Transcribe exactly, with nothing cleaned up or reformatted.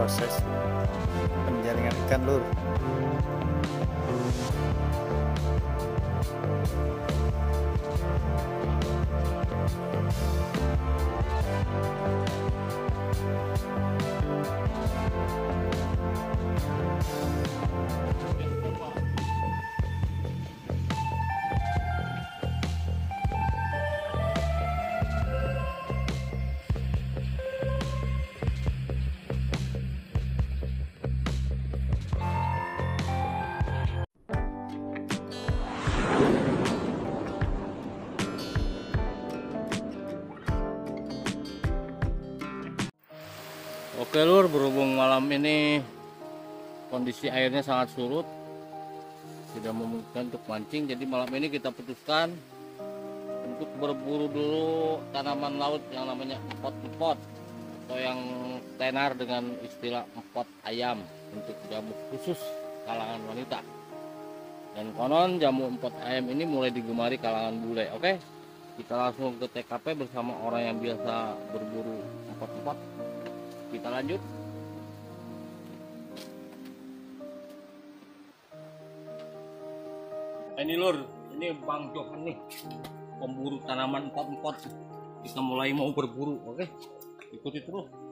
proses penjaringan ikan, lur. Oke lur, berhubung malam ini kondisi airnya sangat surut, tidak memungkinkan untuk mancing, jadi malam ini kita putuskan untuk berburu dulu tanaman laut yang namanya mpot-mpot atau yang tenar dengan istilah mpot ayam, untuk jamu khusus kalangan wanita. Dan konon jamu mpot ayam ini mulai digemari kalangan bule. Oke, kita langsung ke T K P bersama orang yang biasa berburu mpot-mpot. Kita lanjut. Ini lur, ini Bang Johan nih, pemburu tanaman mpot-mpot. Kita mulai mau berburu, oke? Ikuti terus.